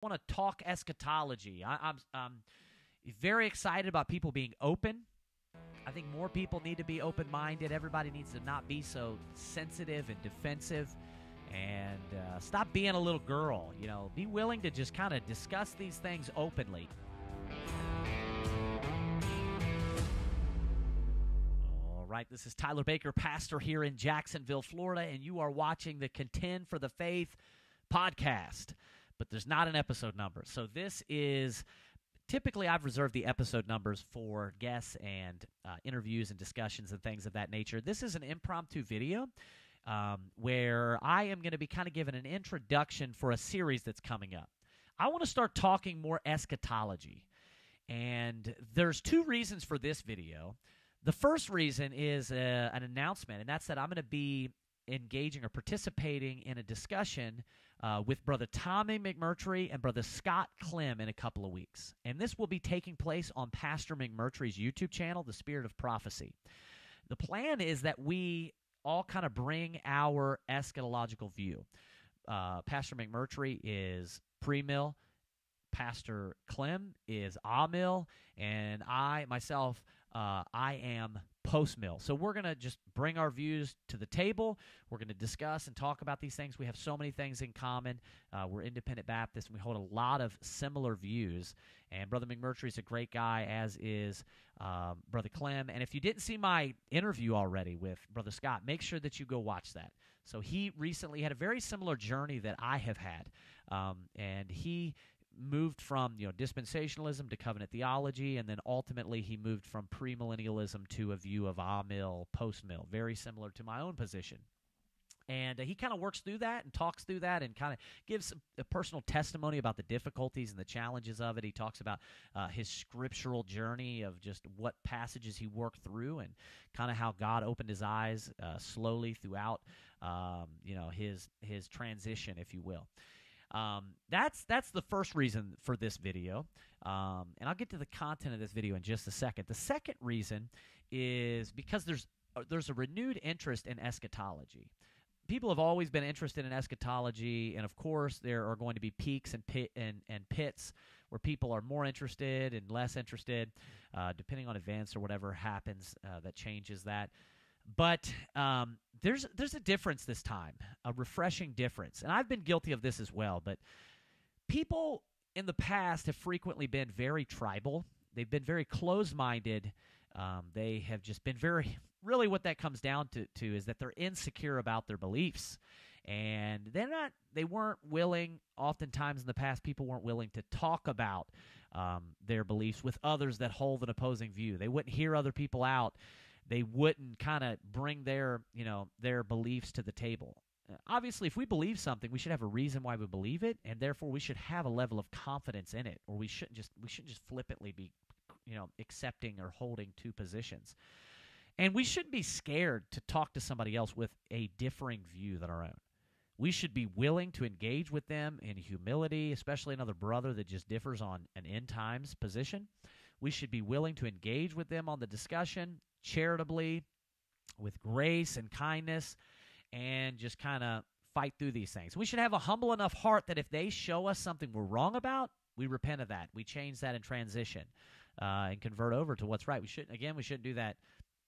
want to talk eschatology. I'm very excited about people being open. I think more people need to be open-minded. Everybody needs to not be so sensitive and defensive, and stop being a little girl. You know, be willing to just kind of discuss these things openly. All right, this is Tyler Baker, pastor here in Jacksonville, Florida, and you are watching the Contend for the Faith podcast, but there's not an episode number. So this is... Typically, I've reserved the episode numbers for guests and interviews and discussions and things of that nature. This is an impromptu video where I am going to be kind of giving an introduction for a series that's coming up. I want to start talking more eschatology, and there's two reasons for this video. The first reason is an announcement, and that's that I'm going to be engaging or participating in a discussion with Brother Tommy McMurtry and Brother Scott Clem in a couple of weeks. And this will be taking place on Pastor McMurtry's YouTube channel, The Spirit of Prophecy. The plan is that we all kind of bring our eschatological view. Pastor McMurtry is Premil, Pastor Clem is Amil, and I, myself, I am Postmil. So we're going to just bring our views to the table. We're going to discuss and talk about these things. We have so many things in common. We're independent Baptists, and we hold a lot of similar views. And Brother McMurtry is a great guy, as is Brother Clem. And if you didn't see my interview already with Brother Scott, make sure that you go watch that. So he recently had a very similar journey that I have had, and he moved from, you know, dispensationalism to covenant theology, and then ultimately he moved from premillennialism to a view of amil, postmil, very similar to my own position. And he kind of works through that and talks through that and kind of gives a personal testimony about the difficulties and the challenges of it. He talks about his scriptural journey of just what passages he worked through and kind of how God opened his eyes slowly throughout, you know, his transition, if you will. That's the first reason for this video, and I'll get to the content of this video in just a second. The second reason is because there's a renewed interest in eschatology. People have always been interested in eschatology, and of course there are going to be peaks and pits where people are more interested and less interested, depending on events or whatever happens that changes that. But there's a difference this time, a refreshing difference. And I've been guilty of this as well, but people in the past have frequently been very tribal. They've been very closed-minded. They have just been very – really what that comes down to is that they're insecure about their beliefs. And they weren't willing – oftentimes in the past people weren't willing to talk about their beliefs with others that hold an opposing view. They wouldn't hear other people out. They wouldn't kind of bring their, you know, their beliefs to the table. Obviously, if we believe something, we should have a reason why we believe it, and therefore we should have a level of confidence in it, or we shouldn't just flippantly be, you know, accepting or holding two positions. And we shouldn't be scared to talk to somebody else with a differing view than our own. We should be willing to engage with them in humility, especially another brother that just differs on an end times position. We should be willing to engage with them on the discussion charitably, with grace and kindness, and just kind of fight through these things. We should have a humble enough heart that if they show us something we're wrong about, we repent of that. We change that and transition and convert over to what's right. We shouldn't do that,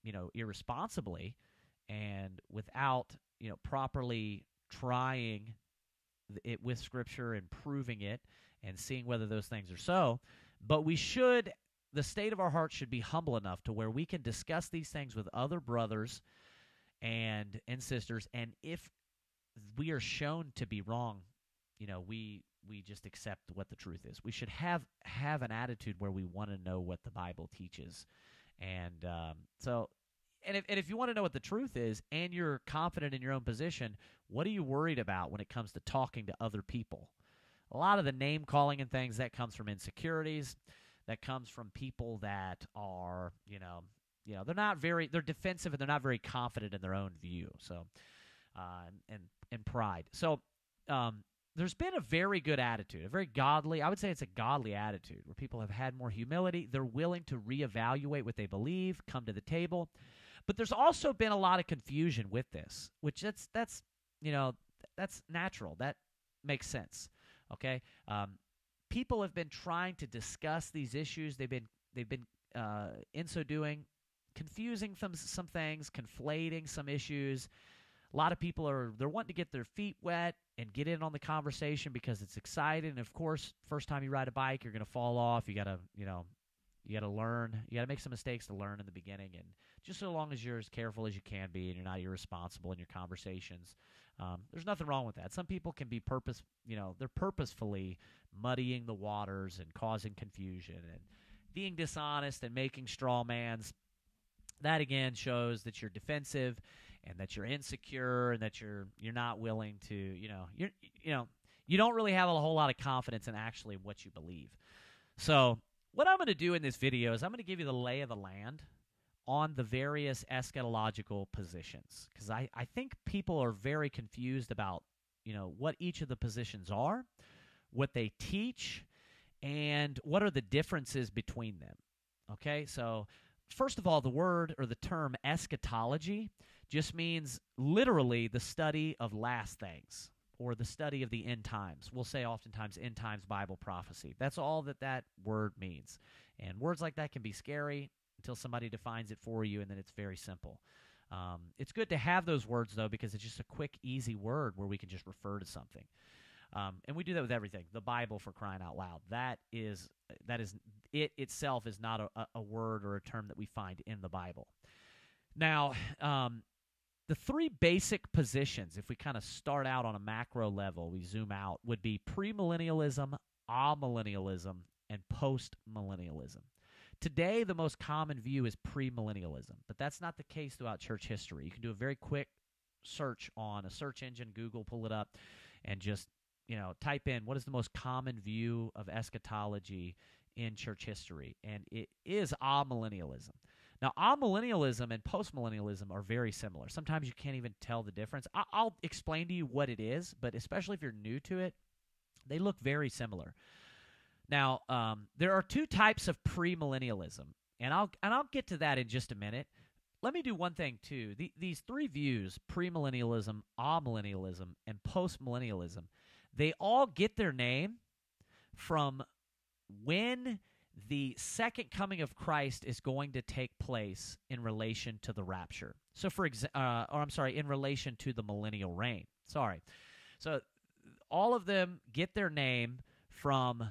you know, irresponsibly and without, you know, properly trying it with Scripture and proving it and seeing whether those things are so. But we should. The state of our heart should be humble enough to where we can discuss these things with other brothers and sisters, and if we are shown to be wrong, you know, we just accept what the truth is. We should have an attitude where we want to know what the Bible teaches, and if you want to know what the truth is and you're confident in your own position, what are you worried about when it comes to talking to other people? A lot of the name calling and things that comes from insecurities. That comes from people that are, you know, they're defensive and they're not very confident in their own view. So, and pride. So, there's been a very good attitude, a very godly. I would say it's a godly attitude where people have had more humility. They're willing to reevaluate what they believe, come to the table. But there's also been a lot of confusion with this, which that's natural. That makes sense. Okay. people have been trying to discuss these issues. They've been in so doing, confusing some things, conflating some issues. A lot of people they're wanting to get their feet wet and get in on the conversation because it's exciting. And of course, first time you ride a bike, you're going to fall off. You got to learn. You got to make some mistakes to learn in the beginning. And just so long as you're as careful as you can be and you're not irresponsible in your conversations, there's nothing wrong with that. Some people can be they're purposefully muddying the waters and causing confusion and being dishonest and making straw mans. That, again, shows that you're defensive and that you're insecure and that you're not willing to, you don't really have a whole lot of confidence in actually what you believe. So what I'm going to do in this video is I'm going to give you the lay of the land on the various eschatological positions, because I think people are very confused about, what each of the positions are, what they teach, and what are the differences between them. Okay, so first of all, the word or the term eschatology just means literally the study of last things or the study of the end times. We'll say oftentimes end times Bible prophecy. That's all that word means. And words like that can be scary until somebody defines it for you, and then it's very simple. It's good to have those words, though, because it's just a quick, easy word where we can just refer to something. And we do that with everything. The Bible, for crying out loud, that is it itself is not a word or a term that we find in the Bible. Now, the three basic positions, if we kind of start out on a macro level, we zoom out, would be premillennialism, amillennialism, and postmillennialism. Today, the most common view is premillennialism, but that's not the case throughout church history. You can do a very quick search on a search engine, Google, pull it up, and just type in what is the most common view of eschatology in church history, and it is amillennialism. Now, amillennialism and postmillennialism are very similar. Sometimes you can't even tell the difference. I'll explain to you what it is, but especially if you're new to it, they look very similar. Now, there are two types of premillennialism, and I'll get to that in just a minute. Let me do one thing, too. These three views, premillennialism, amillennialism, and postmillennialism, they all get their name from when the second coming of Christ is going to take place in relation to the rapture. So, in relation to the millennial reign. So all of them get their name from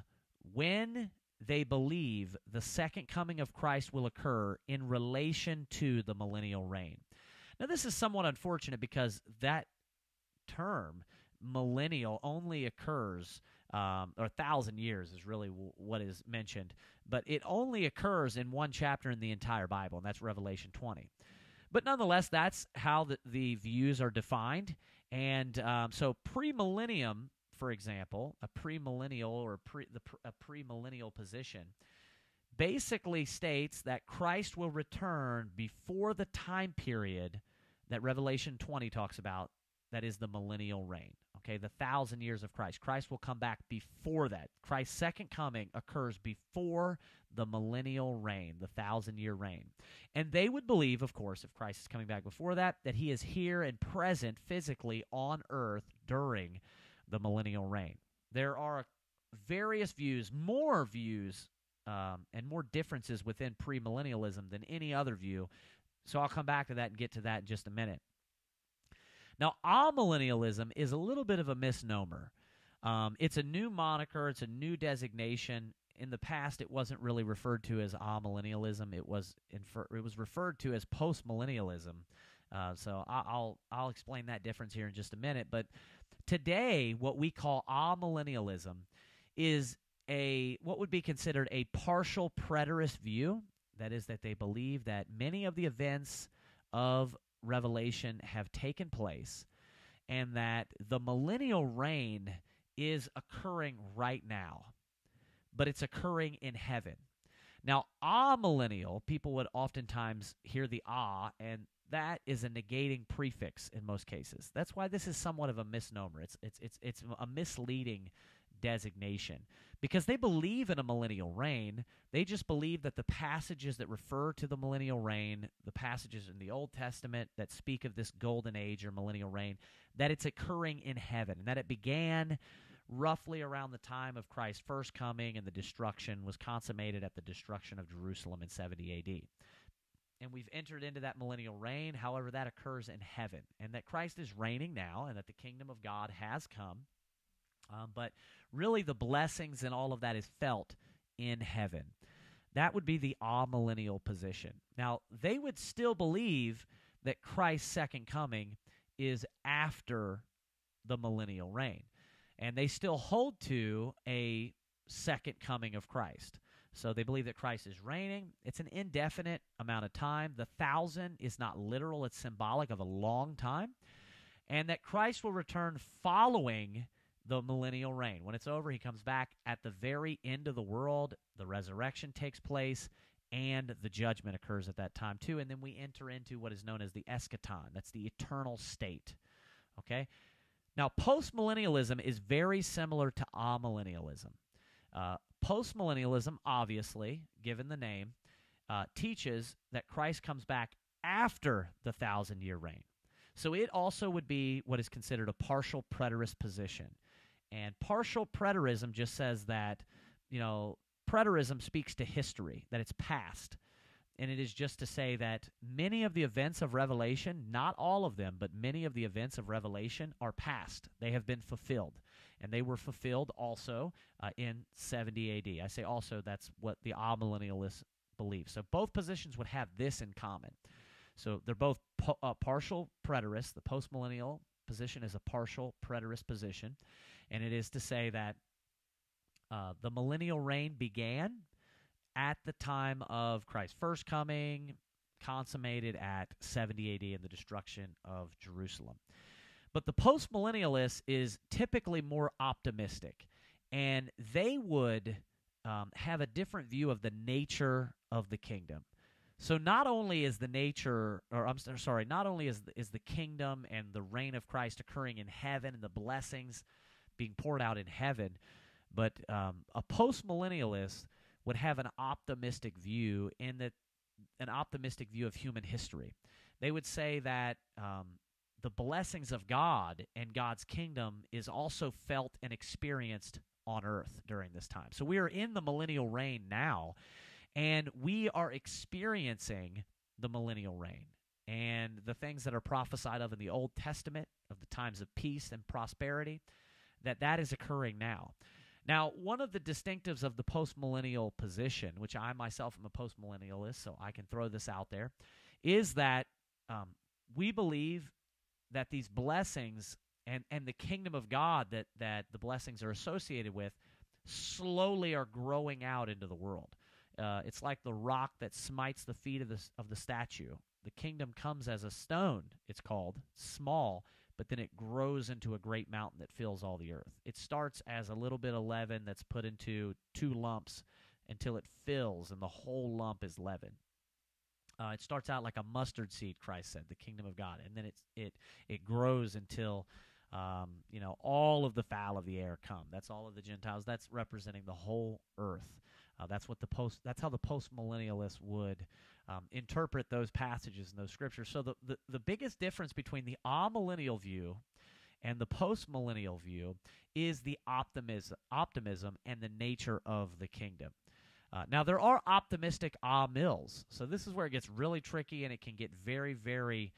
when they believe the second coming of Christ will occur in relation to the millennial reign. Now, this is somewhat unfortunate because that term millennial only occurs, or 1,000 years is really what is mentioned, but it only occurs in one chapter in the entire Bible, and that's Revelation 20. But nonetheless, that's how the views are defined, and so premillennium, for example, a premillennial or a premillennial position, basically states that Christ will return before the time period that Revelation 20 talks about, that is the millennial reign, okay, the 1,000 years of Christ. Christ will come back before that. Christ's second coming occurs before the millennial reign, the 1,000-year reign. And they would believe, of course, if Christ is coming back before that, that he is here and present physically on earth during the millennial reign. There are various views, more views, and more differences within premillennialism than any other view, so I'll come back to that and get to that in just a minute. Now, amillennialism is a little bit of a misnomer. It's a new moniker. It's a new designation. In the past, it wasn't really referred to as amillennialism. It was referred to as postmillennialism. So I'll explain that difference here in just a minute. But today, what we call amillennialism is what would be considered a partial preterist view. That is, that they believe that many of the events of Revelation have taken place and that the millennial reign is occurring right now, but it's occurring in heaven. Now, amillennial, people would oftentimes hear the and that is a negating prefix in most cases. That's why this is somewhat of a misnomer. It's a misleading designation because they believe in a millennial reign. They just believe that the passages that refer to the millennial reign, the passages in the Old Testament that speak of this golden age or millennial reign, that it's occurring in heaven and that it began roughly around the time of Christ's first coming, and the destruction was consummated at the destruction of Jerusalem in 70 AD. And we've entered into that millennial reign, however that occurs in heaven, and that Christ is reigning now and that the kingdom of God has come. But really the blessings and all of that is felt in heaven. That would be the amillennial position. Now, they would still believe that Christ's second coming is after the millennial reign, and they still hold to a second coming of Christ. So they believe that Christ is reigning. It's an indefinite amount of time. The 1,000 is not literal. It's symbolic of a long time, and that Christ will return following the millennial reign. When it's over, he comes back at the very end of the world. The resurrection takes place, and the judgment occurs at that time too. And then we enter into what is known as the eschaton. That's the eternal state. Okay? Now, postmillennialism is very similar to amillennialism. Postmillennialism, obviously, given the name, teaches that Christ comes back after the 1,000-year reign. So it also would be what is considered a partial preterist position. And partial preterism just says that, you know, preterism speaks to history, that it's past. And it is just to say that many of the events of Revelation, not all of them, but many of the events of Revelation are past. They have been fulfilled. And they were fulfilled also in 70 AD. I say also, that's what the amillennialists believe. So both positions would have this in common. So they're both partial preterists. The postmillennial position is a partial preterist position. And it is to say that the millennial reign began at the time of Christ's first coming, consummated at 70 AD in the destruction of Jerusalem. But the postmillennialist is typically more optimistic, and they would have a different view of the nature of the kingdom. So not only is the nature, or I'm sorry, not only is the kingdom and the reign of Christ occurring in heaven and the blessings being poured out in heaven, but a postmillennialist would have an optimistic view in that, an optimistic view of human history. They would say that the blessings of God and God's kingdom is also felt and experienced on earth during this time. So we are in the millennial reign now, and we are experiencing the millennial reign and the things that are prophesied of in the Old Testament of the times of peace and prosperity, that is occurring now. Now, one of the distinctives of the postmillennial position, which I myself am a postmillennialist, so I can throw this out there, is that we believe that these blessings and the kingdom of God that the blessings are associated with slowly are growing out into the world. It's like the rock that smites the feet of the statue. The kingdom comes as a stone, it's called, small, but then it grows into a great mountain that fills all the earth. It starts as a little bit of leaven that's put into two lumps until it fills, and the whole lump is leaven. It starts out like a mustard seed, Christ said, the kingdom of God, and then it grows until you know, all of the fowl of the air come. That's all of the Gentiles. That's representing the whole earth. That's how the postmillennialists would interpret those passages in those scriptures. So the biggest difference between the amillennial view and the postmillennial view is the optimism and the nature of the kingdom. Now, there are optimistic Amils. So this is where it gets really tricky, and it can get very, very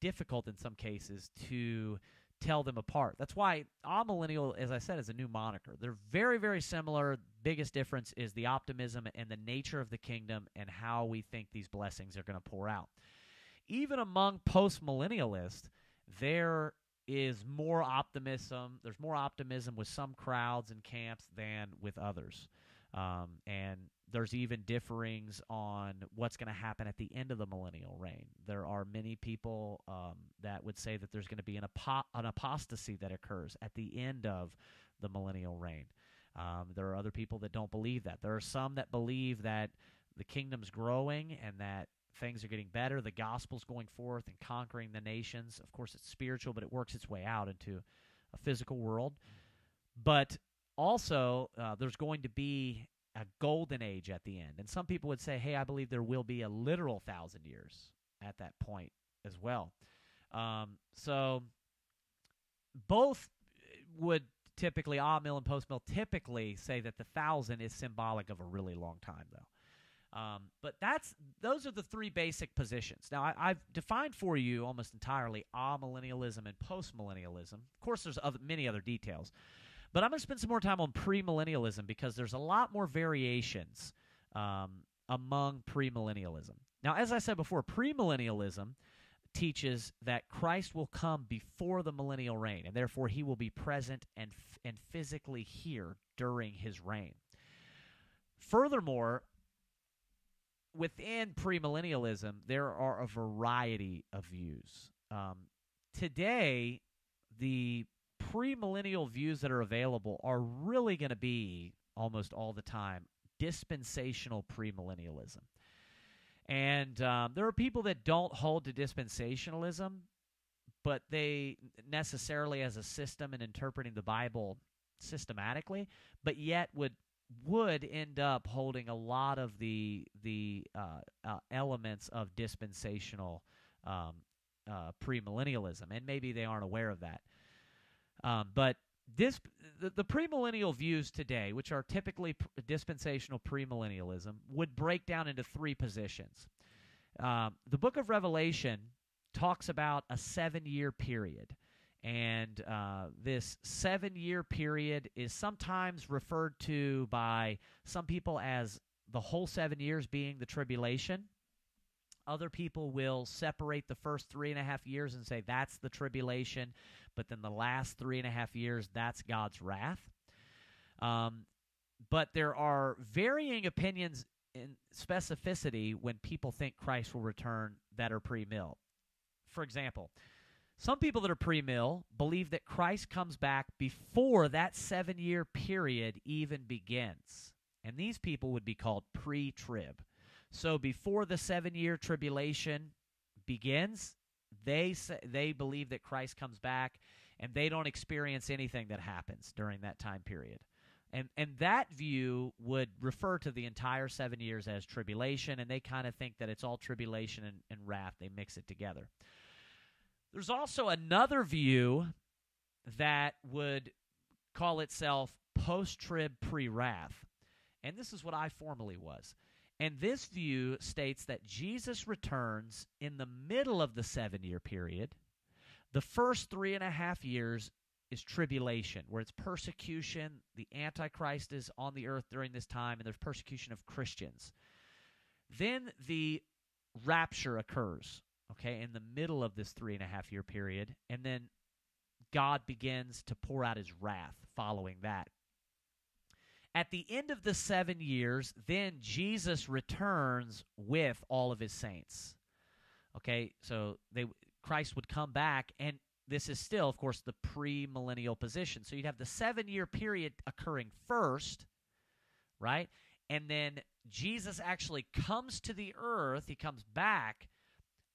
difficult in some cases to tell them apart. That's why amillennial, as I said, is a new moniker. They're very, very similar. Biggest difference is the optimism and the nature of the kingdom and how we think these blessings are going to pour out. Even among postmillennialists, there's more optimism with some crowds and camps than with others. And there's even differings on what's going to happen at the end of the millennial reign. There are many people that would say that there's going to be an apostasy that occurs at the end of the millennial reign. There are other people that don't believe that. There are some that believe that the kingdom's growing and that things are getting better, the gospel's going forth and conquering the nations. Of course, it's spiritual, but it works its way out into a physical world. But also, there's going to be a golden age at the end. And some people would say, hey, I believe there will be a literal 1,000 years at that point as well. So both would typically, Amil and Postmil typically say that the 1,000 is symbolic of a really long time, though. But those are the three basic positions. Now, I've defined for you almost entirely amillennialism and postmillennialism. Of course, there's many other details. But I'm going to spend some more time on premillennialism because there's a lot more variations among premillennialism. Now, as I said before, premillennialism teaches that Christ will come before the millennial reign, and therefore he will be present and physically here during his reign. Furthermore, within premillennialism, there are a variety of views. Today, the premillennial views that are available are really going to be, almost all the time, dispensational premillennialism. And there are people that don't hold to dispensationalism, but they necessarily as a system and interpreting the Bible systematically, but yet would end up holding a lot of the elements of dispensational premillennialism, and maybe they aren't aware of that. But the premillennial views today, which are typically dispensational premillennialism, would break down into three positions. The book of Revelation talks about a 7-year period, and this 7-year period is sometimes referred to by some people as the whole 7 years being the tribulation. Other people will separate the first 3.5 years and say that's the tribulation, but then the last 3.5 years, that's God's wrath. But there are varying opinions in specificity when people think Christ will return that are premill. For example, some people that are premill believe that Christ comes back before that 7-year period even begins, and these people would be called pre-trib. So before the 7-year tribulation begins, they believe that Christ comes back, and they don't experience anything that happens during that time period. And that view would refer to the entire 7 years as tribulation, and they kind of think that it's all tribulation and wrath. They mix it together. There's also another view that would call itself post-trib pre-wrath, and this is what I formerly was. And this view states that Jesus returns in the middle of the 7-year period. The first 3.5 years is tribulation, where it's persecution. The Antichrist is on the earth during this time, and there's persecution of Christians. Then the rapture occurs, okay, in the middle of this 3.5-year period, and then God begins to pour out his wrath following that. At the end of the 7 years, then Jesus returns with all of his saints. Okay, so Christ would come back, and this is still, of course, the premillennial position. So you'd have the 7-year period occurring first, right? And then Jesus actually comes to the earth. He comes back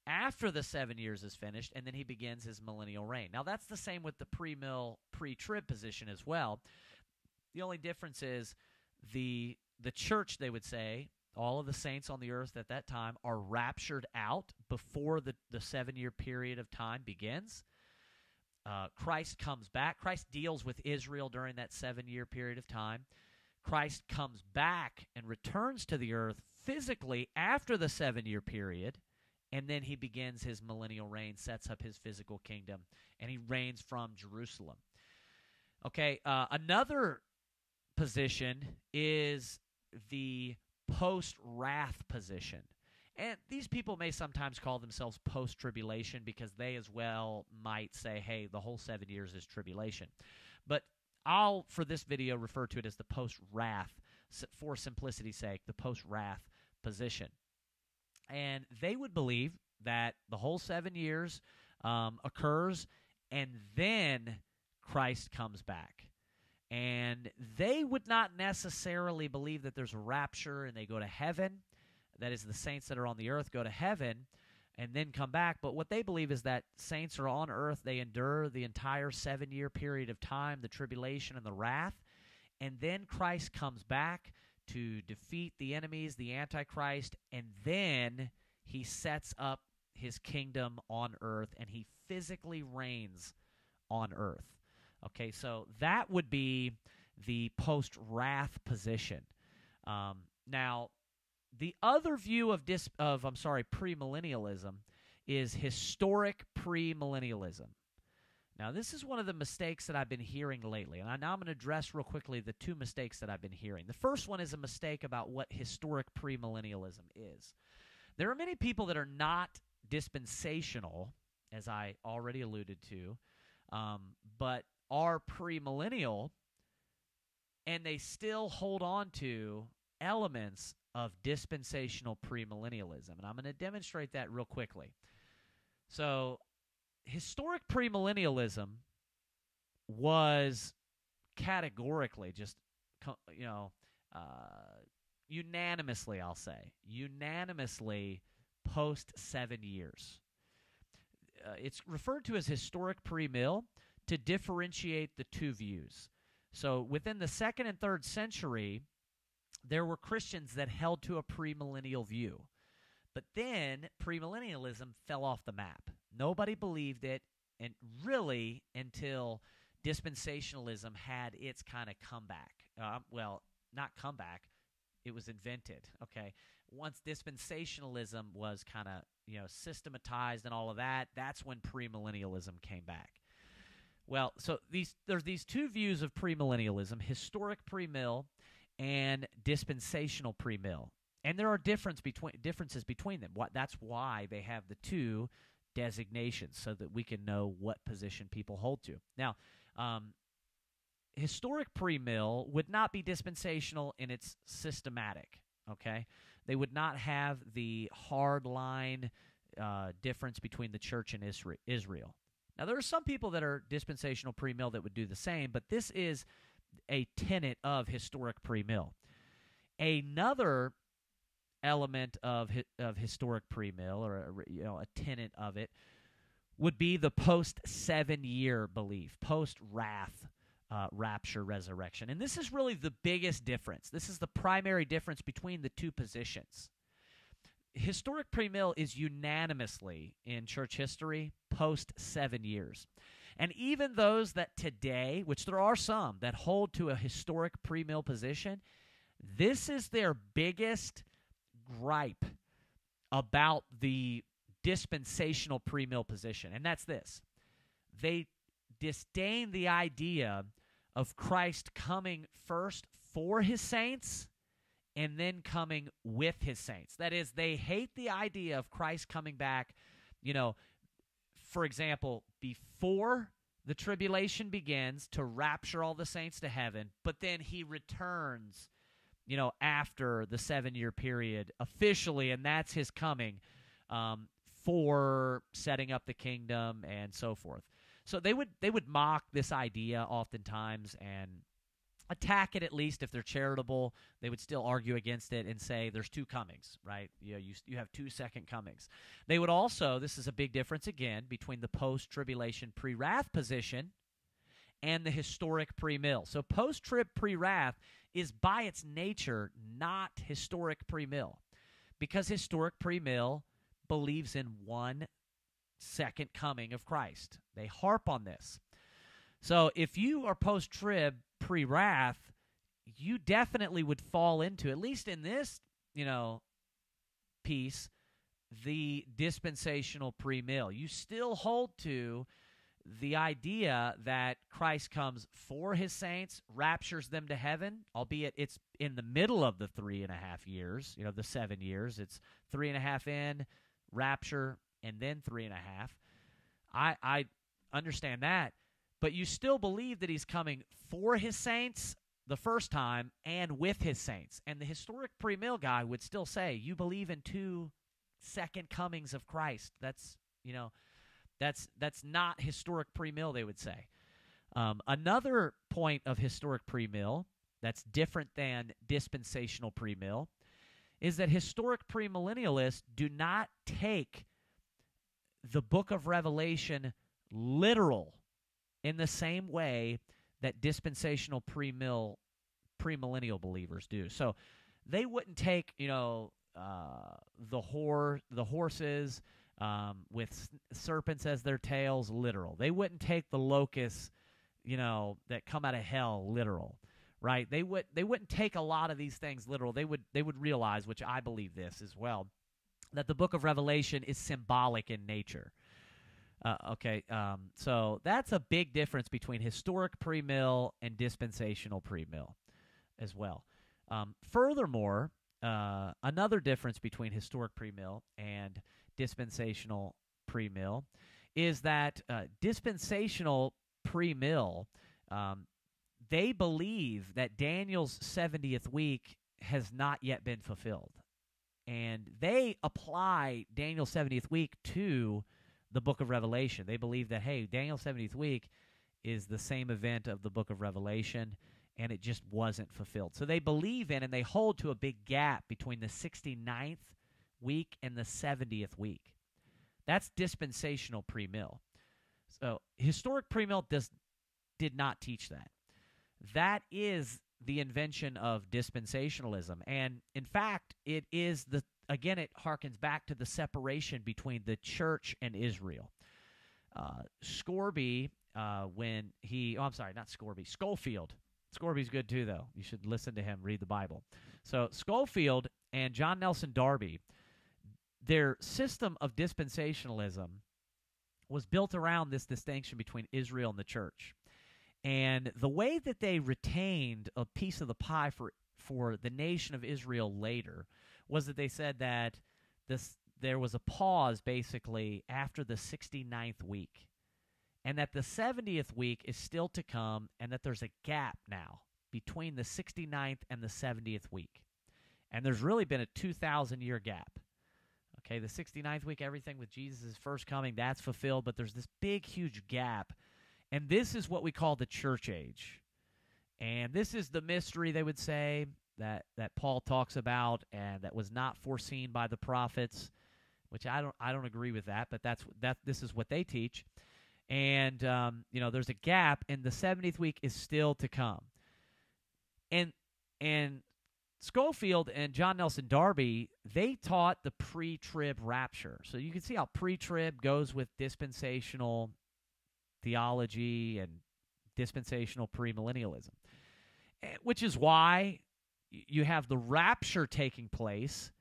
after the 7 years is finished, and then he begins his millennial reign. Now, that's the same with the premill, pre-trib position as well. The only difference is the church, they would say, all of the saints on the earth at that time are raptured out before the 7-year period of time begins. Christ comes back. Christ deals with Israel during that 7-year period of time. Christ comes back and returns to the earth physically after the 7-year period, and then he begins his millennial reign, sets up his physical kingdom, and he reigns from Jerusalem. Okay, another position is the post-wrath position. And these people may sometimes call themselves post-tribulation because they as well might say, hey, the whole 7 years is tribulation. But I'll, for this video, refer to it as the post-wrath, for simplicity's sake, the post-wrath position. And they would believe that the whole 7 years occurs, and then Christ comes back. And they would not necessarily believe that there's a rapture and they go to heaven. That is, the saints that are on the earth go to heaven and then come back. But what they believe is that saints are on earth. They endure the entire 7-year period of time, the tribulation and the wrath. And then Christ comes back to defeat the enemies, the Antichrist. And then he sets up his kingdom on earth and he physically reigns on earth. Okay, so that would be the post-wrath position. Now, the other view of premillennialism is historic premillennialism. Now, this is one of the mistakes that I've been hearing lately, and now I'm going to address real quickly the two mistakes that I've been hearing. The first one is a mistake about what historic premillennialism is. There are many people that are not dispensational, as I already alluded to, but are premillennial, and they still hold on to elements of dispensational premillennialism. And I'm going to demonstrate that real quickly. So, historic premillennialism was categorically just, unanimously, I'll say, unanimously post 7 years. It's referred to as historic premill to differentiate the two views. So within the 2nd and 3rd century, there were Christians that held to a premillennial view. But then premillennialism fell off the map. Nobody believed it, and really until dispensationalism had its kind of comeback. Well, not comeback; it was invented. Okay, once dispensationalism was kind of systematized and all of that, that's when premillennialism came back. Well, so there's these two views of premillennialism: historic premill and dispensational premill, and there are differences between them. That's why they have the two designations, so that we can know what position people hold to. Now, historic premill would not be dispensational in its systematic, okay? They would not have the hard-line difference between the church and Israel. Now, there are some people that are dispensational premill that would do the same, but this is a tenet of historic premill. Another element of historic premill, or a tenet of it, would be the post 7 year belief, post wrath, rapture, resurrection, and this is really the biggest difference. This is the primary difference between the two positions. Historic premill is unanimously in church history post 7 years, and even those that today, which there are some that hold to a historic premill position, this is their biggest gripe about the dispensational premill position, and that's this: they disdain the idea of Christ coming first for his saints and then coming with his saints. That is, they hate the idea of Christ coming back, for example, before the tribulation begins to rapture all the saints to heaven, but then he returns after the 7 year period officially, and that's his coming for setting up the kingdom and so forth. So they would mock this idea oftentimes and attack it, at least if they're charitable. They would still argue against it and say there's two comings, right? You have two second comings. They would also, this is a big difference again between the post-tribulation pre-wrath position and the historic premill. So post-trib pre-wrath is by its nature not historic premill, because historic premill believes in one second coming of Christ. They harp on this. So if you are post-trib pre-wrath, you definitely would fall into, at least in this, piece, the dispensational premill. You still hold to the idea that Christ comes for his saints, raptures them to heaven, albeit it's in the middle of the 3.5 years, the 7 years. It's 3.5 in, rapture, and then 3.5. I understand that, but you still believe that he's coming for his saints the first time and with his saints. And the historic premill guy would still say, you believe in two second comings of Christ. That's, that's not historic premill, they would say. Another point of historic premill that's different than dispensational premill is that historic premillennialists do not take the book of Revelation literal in the same way that dispensational premillennial believers do. So they wouldn't take, the horses with serpents as their tails literal. They wouldn't take the locusts you know, that come out of hell literal, right? They wouldn't take a lot of these things literal. They would realize, which I believe this as well, that the book of Revelation is symbolic in nature. So that's a big difference between historic premill and dispensational premill as well. Furthermore, another difference between historic premill and dispensational premill is that dispensational premill, they believe that Daniel's 70th week has not yet been fulfilled. And they apply Daniel's 70th week to the book of Revelation. They believe that, hey, Daniel's 70th week is the same event of the book of Revelation, and it just wasn't fulfilled. So they believe in and they hold to a big gap between the 69th week and the 70th week. That's dispensational premill. So historic premill did not teach that. That is the invention of dispensationalism. And in fact, it is the again, it harkens back to the separation between the church and Israel. Scofield. Scorby's good too, though. You should listen to him read the Bible. So Scofield and John Nelson Darby, their system of dispensationalism was built around this distinction between Israel and the church. And the way that they retained a piece of the pie for the nation of Israel later was that they said that there was a pause basically after the 69th week, and that the 70th week is still to come, and that there's a gap now between the 69th and the 70th week. And there's really been a 2,000-year gap. Okay, the 69th week, everything with Jesus' first coming, that's fulfilled, but there's this big, huge gap. And this is what we call the church age. And this is the mystery, they would say, that Paul talks about and that was not foreseen by the prophets, which I don't agree with that, but this is what they teach. And, there's a gap, and the 70th week is still to come. And Scofield and John Nelson Darby, they taught the pre-trib rapture. So you can see how pre-trib goes with dispensational theology and dispensational premillennialism, which is why you have the rapture taking place,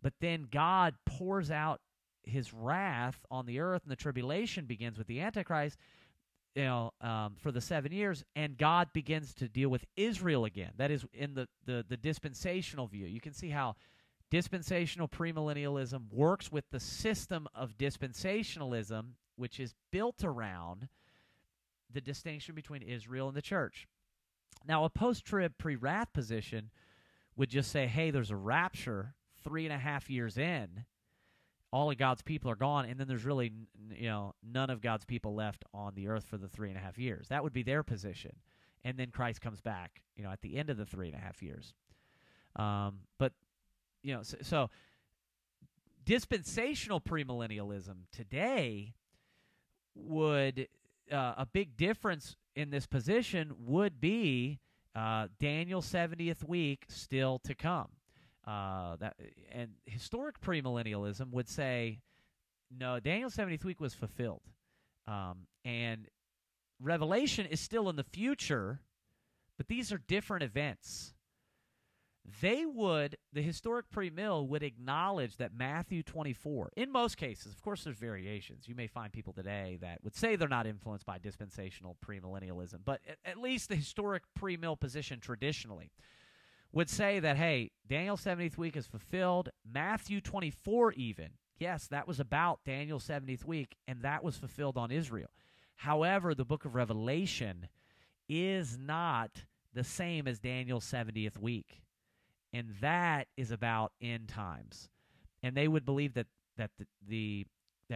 but then God pours out his wrath on the earth, and the tribulation begins with the Antichrist, for the 7 years, and God begins to deal with Israel again. That is in the dispensational view. You can see how dispensational premillennialism works with the system of dispensationalism, which is built around the distinction between Israel and the church. Now, a post-trib pre-wrath position would just say, hey, there's a rapture 3.5 years in, all of God's people are gone, and then there's really, none of God's people left on the earth for the 3.5 years. That would be their position. And then Christ comes back, at the end of the 3.5 years. So dispensational premillennialism today would, a big difference in this position would be Daniel's 70th week still to come. And historic premillennialism would say, no, Daniel's 70th week was fulfilled. And Revelation is still in the future, but these are different events. The historic premill would acknowledge that Matthew 24, in most cases, of course there's variations. You may find people today that would say they're not influenced by dispensational premillennialism, but at least the historic premill position traditionally would say that, hey, Daniel's 70th week is fulfilled. Matthew 24 even, yes, that was about Daniel's 70th week, and that was fulfilled on Israel. However, the book of Revelation is not the same as Daniel's 70th week, and that is about end times. And they would believe that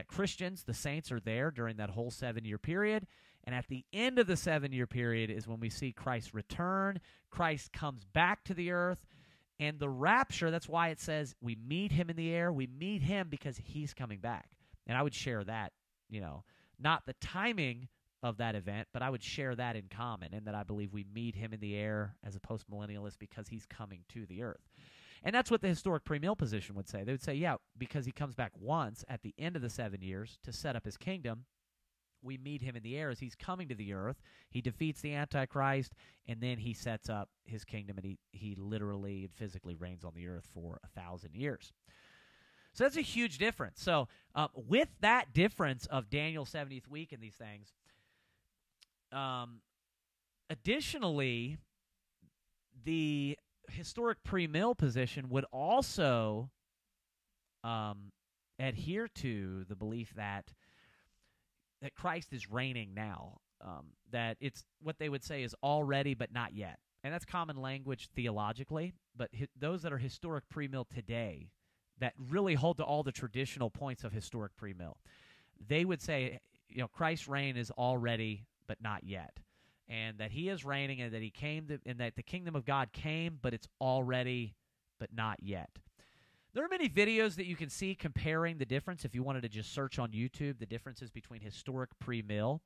Christians, the saints, are there during that whole 7-year period, and at the end of the 7-year period is when we see Christ return. Christ comes back to the earth, and the rapture, that's why it says we meet him in the air. We meet him because he's coming back. And I would share that, not the timing of that event, but I would share that in common, and that I believe we meet him in the air as a postmillennialist because he's coming to the earth. And that's what the historic premill position would say. They would say, yeah, because he comes back once at the end of the 7 years to set up his kingdom, we meet him in the air is he's coming to the earth. He defeats the Antichrist, and then he sets up his kingdom, and he literally and physically reigns on the earth for 1,000 years. So that's a huge difference. So with that difference of Daniel's 70th week and these things, additionally, the historic premill position would also adhere to the belief that Christ is reigning now, that it's what they would say is already but not yet. And that's common language theologically, but those that are historic premill today that really hold to all the traditional points of historic premill, they would say, you know, Christ's reign is already but not yet, and that he is reigning and that he came to, and that the kingdom of God came, but it's already but not yet. There are many videos that you can see comparing the difference. If you wanted to just search on YouTube, the differences between historic premill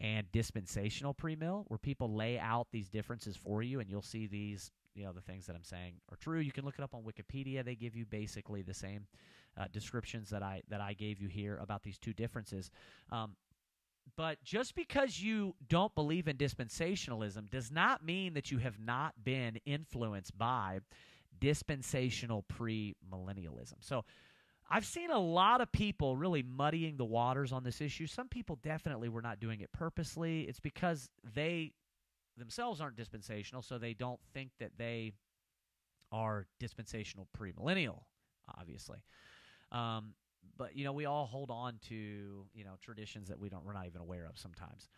and dispensational premill, where people lay out these differences for you, and you'll see these, you know, the things that I'm saying are true. You can look it up on Wikipedia. They give you basically the same descriptions that I gave you here about these two differences. But just because you don't believe in dispensationalism does not mean that you have not been influenced by dispensational premillennialism. So I've seen a lot of people really muddying the waters on this issue. Some people definitely were not doing it purposely. It's because they themselves aren't dispensational, so they don't think that they are dispensational premillennial, obviously. But, you know, we all hold on to, you know, traditions that we're not even aware of sometimes.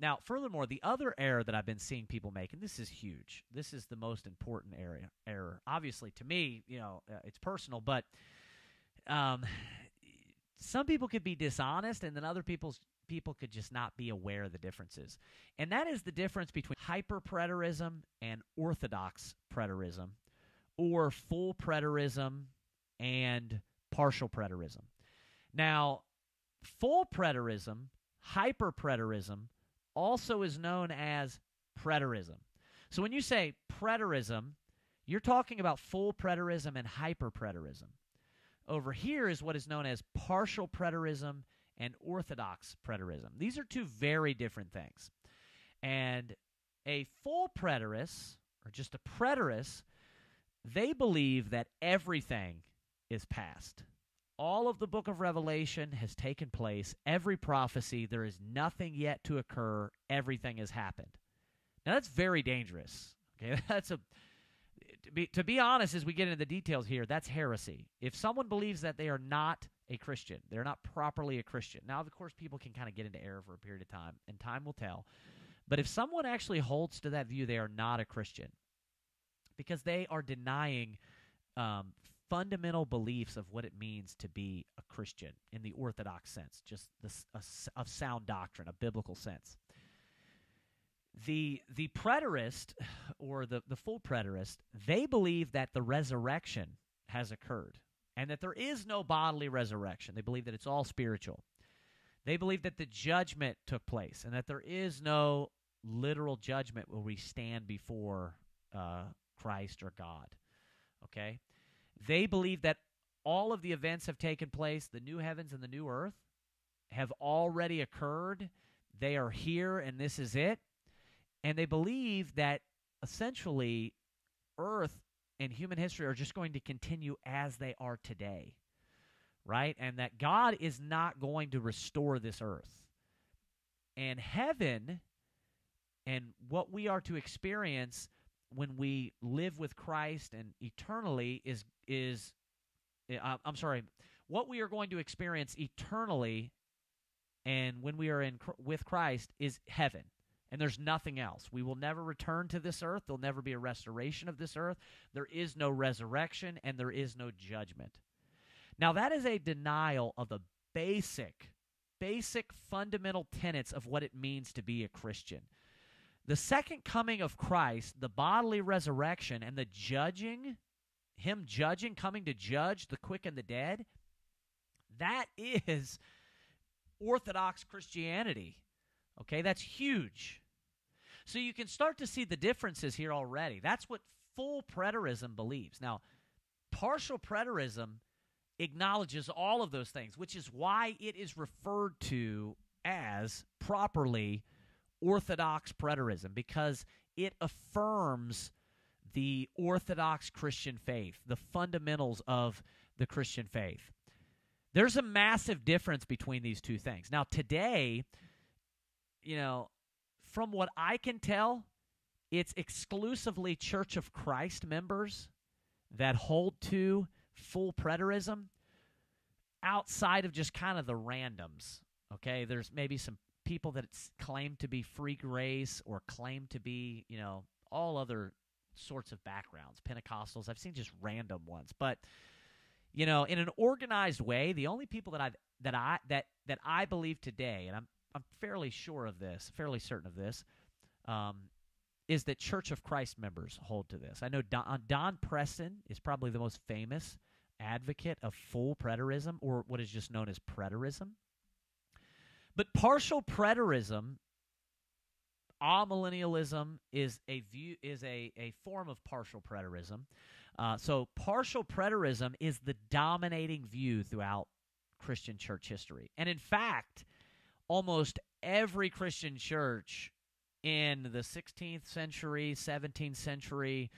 Now, furthermore, the other error that I've been seeing people make, and this is huge, this is the most important error. Obviously, to me, you know, it's personal, but some people could be dishonest, and then other people could just not be aware of the differences. And that is the difference between hyper-preterism and orthodox preterism, or full preterism and partial preterism. Now, full preterism, hyper-preterism, also is known as preterism. So when you say preterism, you're talking about full preterism and hyperpreterism. Over here is what is known as partial preterism and orthodox preterism. These are two very different things. And a full preterist, or just a preterist, they believe that everything is past. All of the book of Revelation has taken place, every prophecy, there is nothing yet to occur, everything has happened. Now that's very dangerous. Okay, that's to be honest, as we get into the details here, that's heresy. If someone believes that they are not a Christian, they're not properly a Christian. Now, of course, people can kind of get into error for a period of time, and time will tell. But if someone actually holds to that view, they are not a Christian, because they are denying fundamental beliefs of what it means to be a Christian in the orthodox sense, just of sound doctrine, a biblical sense. The preterist, or the full preterist, they believe that the resurrection has occurred and that there is no bodily resurrection. They believe that it's all spiritual. They believe that the judgment took place and that there is no literal judgment where we stand before Christ or God. Okay? They believe that all of the events have taken place. The new heavens and the new earth have already occurred. They are here, and this is it. And they believe that essentially earth and human history are just going to continue as they are today, right? And that God is not going to restore this earth. And heaven and what we are to experience when we live with Christ and eternally what we are going to experience eternally and when we are with Christ is heaven, and there's nothing else. We will never return to this earth. There'll never be a restoration of this earth. There is no resurrection, and there is no judgment. Now, that is a denial of the basic fundamental tenets of what it means to be a Christian. The second coming of Christ, the bodily resurrection, and the judging, him judging, coming to judge the quick and the dead, that is Orthodox Christianity. Okay, that's huge. So you can start to see the differences here already. That's what full preterism believes. Now, partial preterism acknowledges all of those things, which is why it is referred to as properly Orthodox preterism, because it affirms the Orthodox Christian faith, the fundamentals of the Christian faith. There's a massive difference between these two things. Now, today, you know, from what I can tell, it's exclusively Church of Christ members that hold to full preterism outside of just kind of the randoms, okay? There's maybe some people that claim to be free grace or claim to be, you know, all other sorts of backgrounds, Pentecostals. I've seen just random ones. But, you know, in an organized way, the only people that I believe today, and I'm fairly certain of this, is that Church of Christ members hold to this. I know Don Preston is probably the most famous advocate of full preterism, or what is just known as preterism. But partial preterism, amillennialism, is a form of partial preterism. So partial preterism is the dominating view throughout Christian church history. And in fact, almost every Christian church in the 16th century, 17th century,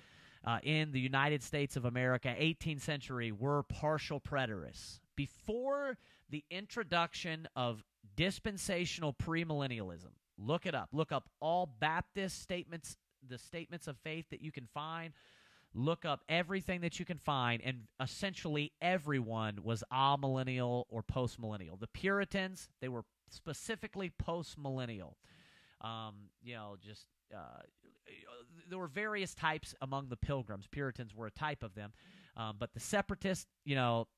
in the United States of America, 18th century, were partial preterists. Before the introduction of dispensational premillennialism, look it up. Look up all Baptist statements, the statements of faith that you can find. Look up everything that you can find, and essentially everyone was amillennial or postmillennial. The Puritans, they were specifically postmillennial. There were various types among the Pilgrims. Puritans were a type of them, but the separatists, all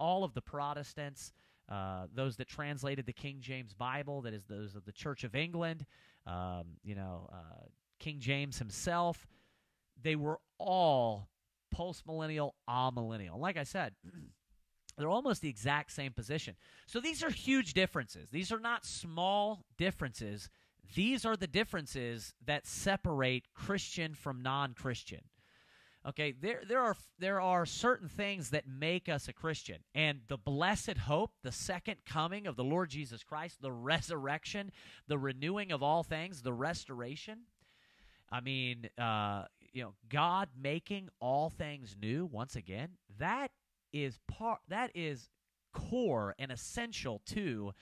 of the Protestants, those that translated the King James Bible, that is, those of the Church of England, King James himself, they were all postmillennial, amillennial. Like I said, they're almost the exact same position. So these are huge differences. These are not small differences. These are the differences that separate Christian from non-Christian. Okay, there are certain things that make us a Christian. And the blessed hope, the second coming of the Lord Jesus Christ, the resurrection, the renewing of all things, the restoration. I mean, God making all things new once again, that is core and essential to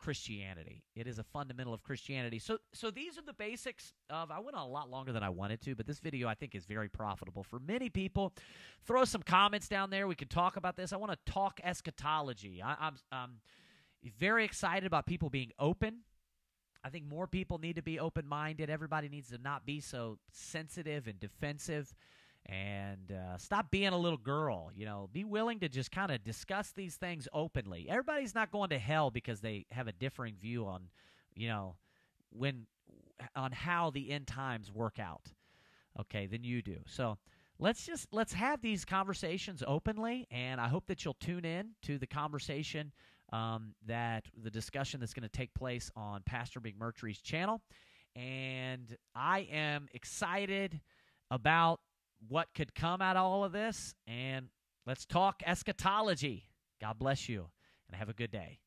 Christianity. It is a fundamental of Christianity. So these are the basics of, I went on a lot longer than I wanted to, but this video I think is very profitable for many people. Throw some comments down there. We can talk about this. I want to talk eschatology. I'm very excited about people being open. I think more people need to be open-minded. Everybody needs to not be so sensitive and defensive. And stop being a little girl, you know. Be willing to just kind of discuss these things openly. Everybody's not going to hell because they have a differing view on, on how the end times work out, okay, than you do. So let's have these conversations openly, and I hope that you'll tune in to the conversation, the discussion that's going to take place on Pastor McMurtry's channel. And I am excited about what could come out of all of this, and let's talk eschatology. God bless you, and have a good day.